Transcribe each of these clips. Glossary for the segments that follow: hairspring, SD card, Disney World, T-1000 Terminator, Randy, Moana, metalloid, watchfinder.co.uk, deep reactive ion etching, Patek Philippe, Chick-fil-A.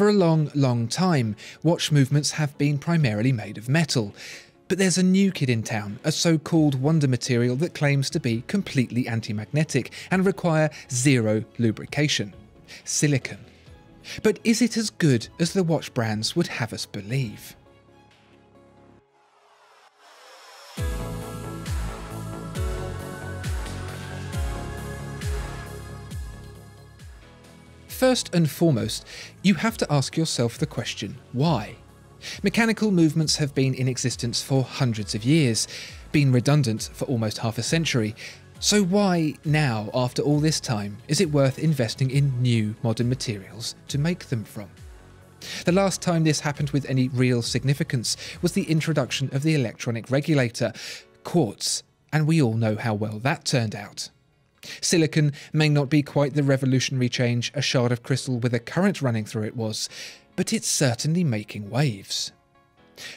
For a long, long time, watch movements have been primarily made of metal. But there's a new kid in town, a so-called wonder material that claims to be completely anti-magnetic and require zero lubrication. Silicon. But is it as good as the watch brands would have us believe? First and foremost, you have to ask yourself the question, why? Mechanical movements have been in existence for hundreds of years, been redundant for almost half a century. So why now, after all this time, is it worth investing in new modern materials to make them from? The last time this happened with any real significance was the introduction of the electronic regulator, quartz, and we all know how well that turned out. Silicon may not be quite the revolutionary change a shard of crystal with a current running through it was, but it's certainly making waves.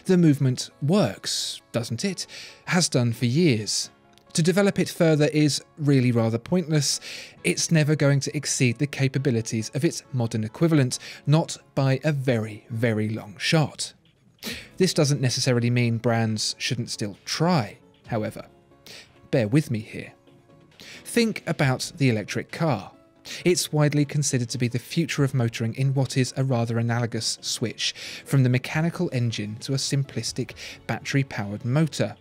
The movement works, doesn't it? Has done for years. To develop it further is really rather pointless. It's never going to exceed the capabilities of its modern equivalent, not by a very, very long shot. This doesn't necessarily mean brands shouldn't still try, however. Bear with me here. Think about the electric car. It's widely considered to be the future of motoring in what is a rather analogous switch from the mechanical engine to a simplistic battery-powered motor.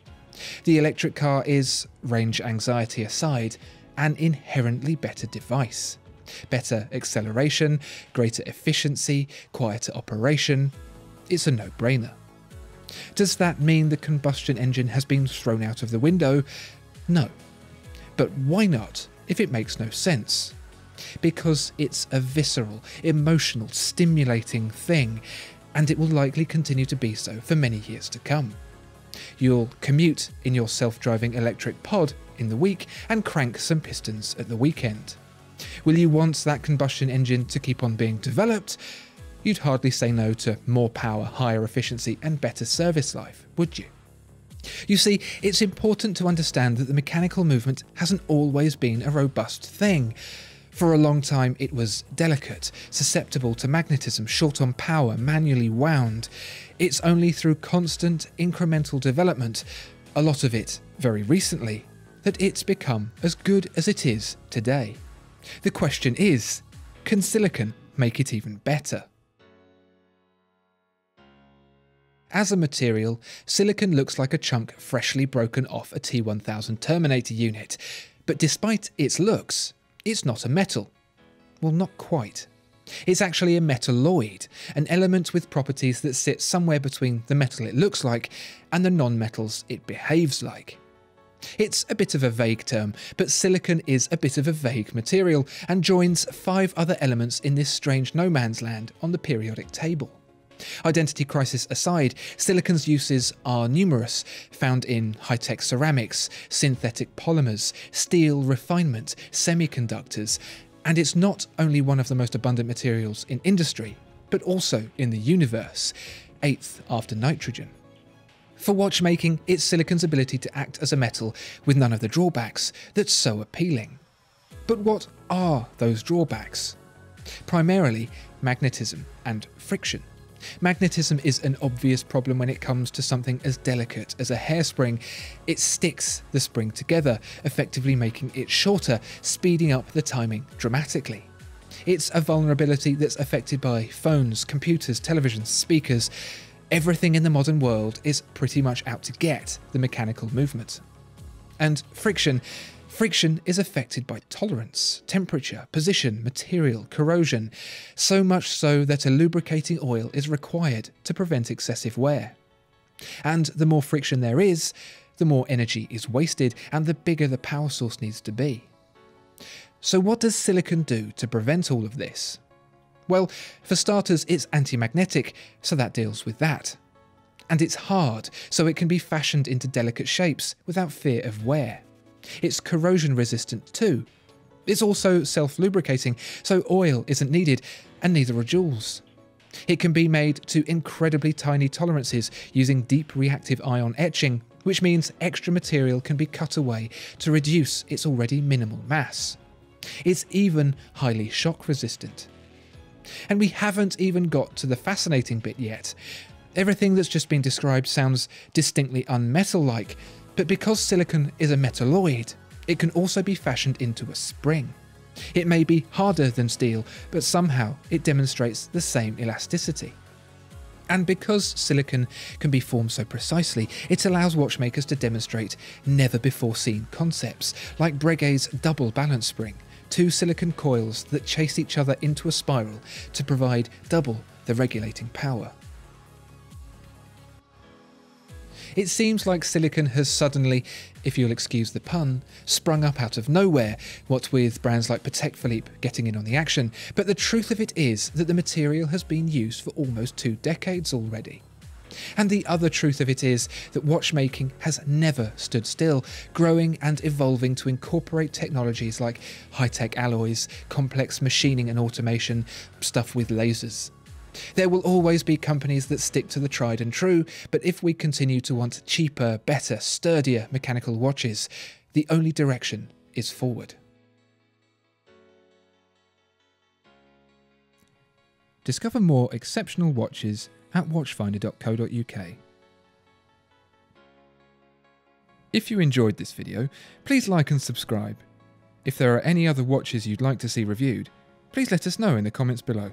The electric car is, range anxiety aside, an inherently better device. Better acceleration, greater efficiency, quieter operation. It's a no-brainer. Does that mean the combustion engine has been thrown out of the window? No. But why not, if it makes no sense? Because it's a visceral, emotional, stimulating thing, and it will likely continue to be so for many years to come. You'll commute in your self-driving electric pod in the week and crank some pistons at the weekend. Will you want that combustion engine to keep on being developed? You'd hardly say no to more power, higher efficiency, and better service life, would you? You see, it's important to understand that the mechanical movement hasn't always been a robust thing. For a long time it was delicate, susceptible to magnetism, short on power, manually wound. It's only through constant, incremental development, a lot of it very recently, that it's become as good as it is today. The question is, can silicon make it even better? As a material, silicon looks like a chunk freshly broken off a T-1000 Terminator unit, but despite its looks, it's not a metal. Well, not quite. It's actually a metalloid, an element with properties that sit somewhere between the metal it looks like and the non-metals it behaves like. It's a bit of a vague term, but silicon is a bit of a vague material and joins 5 other elements in this strange no man's land on the periodic table. Identity crisis aside, silicon's uses are numerous, found in high-tech ceramics, synthetic polymers, steel refinement, semiconductors, and it's not only one of the most abundant materials in industry, but also in the universe, 8th after nitrogen. For watchmaking, it's silicon's ability to act as a metal with none of the drawbacks that's so appealing. But what are those drawbacks? Primarily, magnetism and friction. Magnetism is an obvious problem when it comes to something as delicate as a hairspring. It sticks the spring together, effectively making it shorter, speeding up the timing dramatically. It's a vulnerability that's affected by phones, computers, televisions, speakers. Everything in the modern world is pretty much out to get the mechanical movement. And friction. Friction is affected by tolerance, temperature, position, material, corrosion, so much so that a lubricating oil is required to prevent excessive wear. And the more friction there is, the more energy is wasted and the bigger the power source needs to be. So what does silicon do to prevent all of this? Well, for starters, it's anti-magnetic, so that deals with that. And it's hard, so it can be fashioned into delicate shapes without fear of wear. It's corrosion resistant too. It's also self-lubricating, so oil isn't needed, and neither are joules. It can be made to incredibly tiny tolerances using deep reactive ion etching, which means extra material can be cut away to reduce its already minimal mass. It's even highly shock resistant. And we haven't even got to the fascinating bit yet. Everything that's just been described sounds distinctly unmetal-like, but because silicon is a metalloid, it can also be fashioned into a spring. It may be harder than steel, but somehow it demonstrates the same elasticity. And because silicon can be formed so precisely, it allows watchmakers to demonstrate never-before-seen concepts, like Breguet's double balance spring, two silicon coils that chase each other into a spiral to provide double the regulating power. It seems like silicon has suddenly, if you'll excuse the pun, sprung up out of nowhere, what with brands like Patek Philippe getting in on the action, but the truth of it is that the material has been used for almost 2 decades already. And the other truth of it is that watchmaking has never stood still, growing and evolving to incorporate technologies like high-tech alloys, complex machining and automation, stuff with lasers. There will always be companies that stick to the tried and true, but if we continue to want cheaper, better, sturdier mechanical watches, the only direction is forward. Discover more exceptional watches at watchfinder.co.uk. If you enjoyed this video, please like and subscribe. If there are any other watches you'd like to see reviewed, please let us know in the comments below.